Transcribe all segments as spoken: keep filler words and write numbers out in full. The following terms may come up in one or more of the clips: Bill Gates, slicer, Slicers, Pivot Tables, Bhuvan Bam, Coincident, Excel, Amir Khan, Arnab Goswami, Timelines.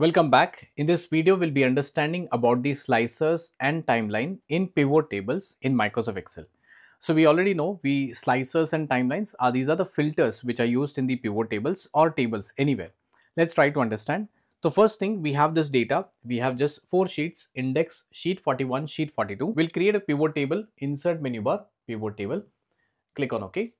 Welcome back. In this video, we'll be understanding about the slicers and timeline in pivot tables in Microsoft Excel. So we already know we slicers and timelines are these are the filters which are used in the pivot tables or tables anywhere. Let's try to understand. So first thing, we have this data. We have just four sheets: index, sheet forty-one, sheet forty-two. We'll create a pivot table. Insert menu bar, pivot table. Click on OK.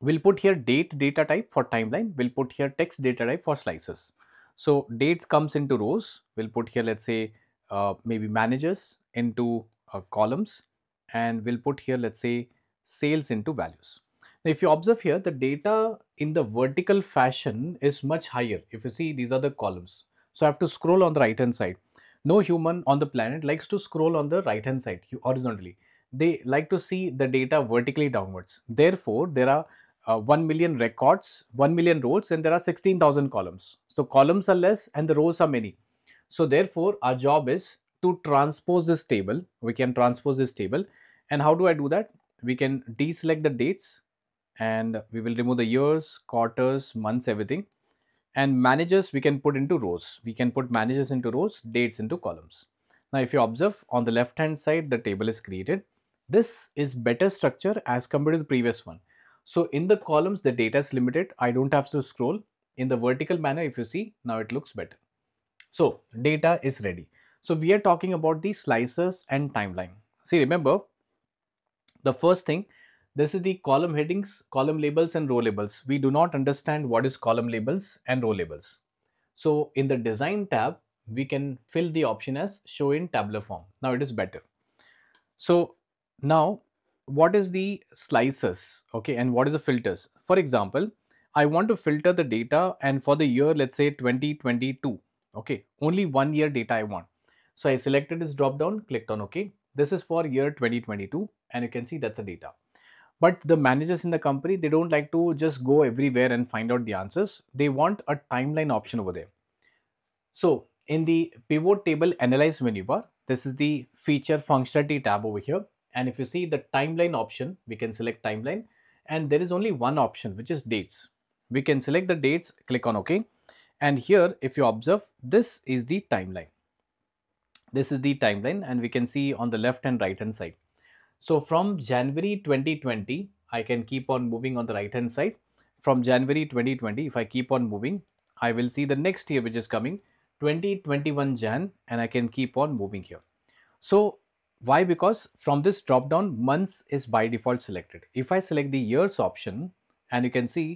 We'll put here date data type for timeline. We'll put here text data type for slicers. So dates comes into rows. We'll put here, let's say, uh, maybe managers into uh, columns, and we'll put here, let's say, sales into values. Now, if you observe here, the data in the vertical fashion is much higher. If you see, these are the columns. So I have to scroll on the right hand side. No human on the planet likes to scroll on the right hand side horizontally. They like to see the data vertically downwards. Therefore, there are Uh, one million records, one million rows, and there are sixteen thousand columns. So columns are less and the rows are many. So therefore, our job is to transpose this table. We can transpose this table. And how do I do that? We can deselect the dates and we will remove the years, quarters, months, everything. And managers we can put into rows. We can put managers into rows, dates into columns. Now, if you observe on the left hand side, the table is created. This is better structure as compared to the previous one. So in the columns, the data is limited. I don't have to scroll in the vertical manner. If you see, now it looks better. So data is ready. So we are talking about the slicers and timeline. See, remember the first thing, this is the column headings, column labels and row labels. We do not understand what is column labels and row labels. So in the design tab, we can fill the option as show in tabular form. Now it is better. So now, what is the slicers, okay, and what is the filters? For example, I want to filter the data, and for the year, let's say twenty twenty-two, okay, only one year data I want. So I selected this drop down, clicked on OK. This is for year twenty twenty-two, and you can see that's the data. But the managers in the company, they don't like to just go everywhere and find out the answers. They want a timeline option over there. So in the pivot table analyze menu bar, this is the feature functionality tab over here. And if you see the timeline option, we can select timeline, and there is only one option, which is dates. We can select the dates, click on OK. And here, if you observe, this is the timeline. This is the timeline, and we can see on the left and right hand side. So from January twenty twenty, I can keep on moving on the right hand side. From January twenty twenty, if I keep on moving, I will see the next year, which is coming twenty twenty-one Jan, and I can keep on moving here. So why? Because from this drop down, months is by default selected. If I select the years option, and you can see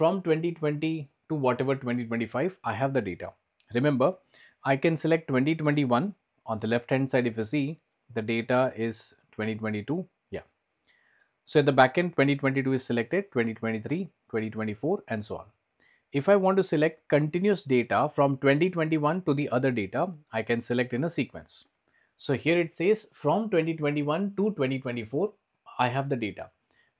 from twenty twenty to whatever twenty twenty-five, I have the data. Remember, I can select twenty twenty-one on the left hand side. If you see, the data is twenty twenty-two. Yeah. So at the back end, twenty twenty-two is selected, twenty twenty-three, twenty twenty-four, and so on. If I want to select continuous data from twenty twenty-one to the other data, I can select in a sequence. So here it says from twenty twenty-one to twenty twenty-four, I have the data.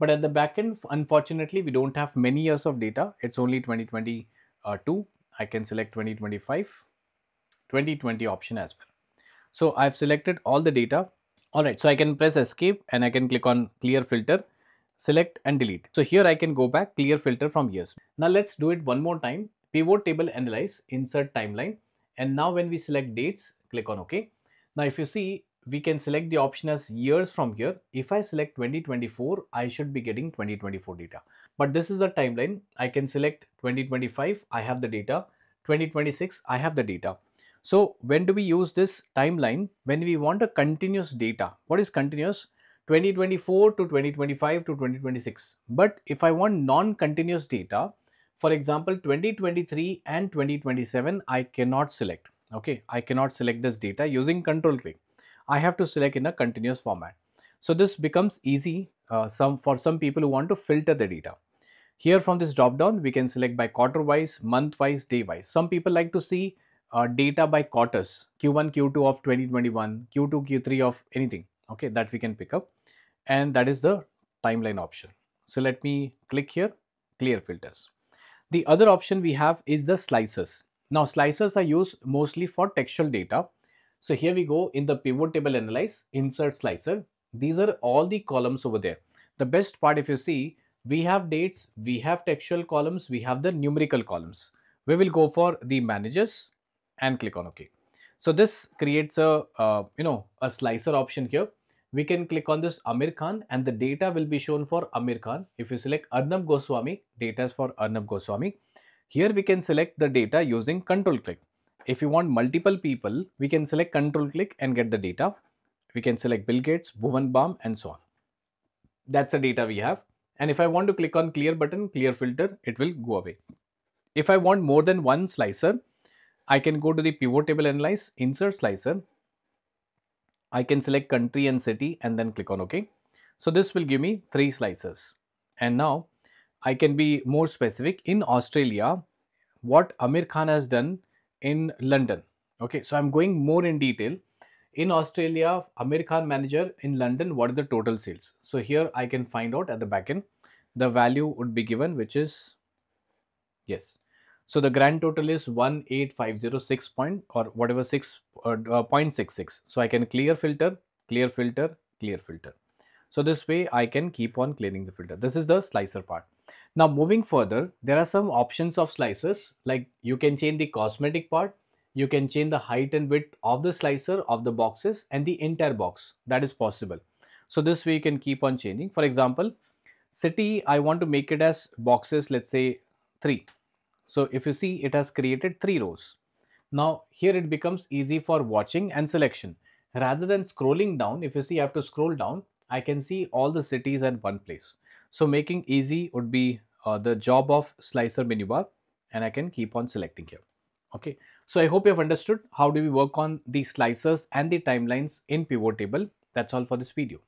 But at the back end, unfortunately, we don't have many years of data. It's only twenty twenty-two. I can select twenty twenty-five, twenty twenty option as well. So I've selected all the data. All right, so I can press escape and I can click on clear filter, select and delete. So here I can go back, clear filter from years. Now let's do it one more time. Pivot table analyze, insert timeline. And now when we select dates, click on OK. Now, if you see, we can select the option as years from here. If I select twenty twenty-four, I should be getting twenty twenty-four data. But this is the timeline. I can select twenty twenty-five, I have the data. twenty twenty-six, I have the data. So when do we use this timeline? When we want a continuous data. What is continuous? twenty twenty-four to twenty twenty-five to twenty twenty-six. But if I want non-continuous data, for example, twenty twenty-three and twenty twenty-seven, I cannot select. Okay, I cannot select this data using control click. I have to select in a continuous format. So this becomes easy uh, some for some people who want to filter the data. Here from this drop down, we can select by quarter wise, month wise, day wise. Some people like to see uh, data by quarters, Q one, Q two of twenty twenty-one, Q two, Q three of anything. Okay, that we can pick up. And that is the timeline option. So let me click here, clear filters. The other option we have is the slicers. Now, slicers are used mostly for textual data. So here we go in the pivot table analyze, insert slicer. These are all the columns over there. The best part, if you see, we have dates, we have textual columns, we have the numerical columns. we will go for the managers and click on OK. So this creates a, uh, you know, a slicer option here. We can click on this Amir Khan and the data will be shown for Amir Khan. If you select Arnab Goswami, data is for Arnab Goswami. Here we can select the data using control click. If you want multiple people, we can select control click and get the data. We can select Bill Gates, Bhuvan Bam and so on. That's the data we have. And if I want to click on clear button, clear filter, it will go away. If I want more than one slicer, I can go to the pivot table analyze, insert slicer. I can select country and city and then click on OK. So this will give me three slicers. And now I can be more specific in Australia, what Amir Khan has done in London. Okay, so I'm going more in detail. In Australia, Amir Khan manager in London, what are the total sales? So here I can find out at the back end, the value would be given, which is, yes. So the grand total is one eight five zero six point or whatever six uh, zero point six six. So I can clear filter, clear filter, clear filter. So this way I can keep on cleaning the filter. This is the slicer part. Now moving further, there are some options of slicers, like you can change the cosmetic part. You can change the height and width of the slicer, of the boxes and the entire box. That is possible. So this way you can keep on changing. For example, city, I want to make it as boxes, let's say three. So if you see, it has created three rows. Now here it becomes easy for watching and selection. Rather than scrolling down, if you see, I have to scroll down, I can see all the cities at one place. So making easy would be uh, the job of slicer menu bar, and I can keep on selecting here. Okay. So I hope you have understood how do we work on the slicers and the timelines in pivot table. That's all for this video.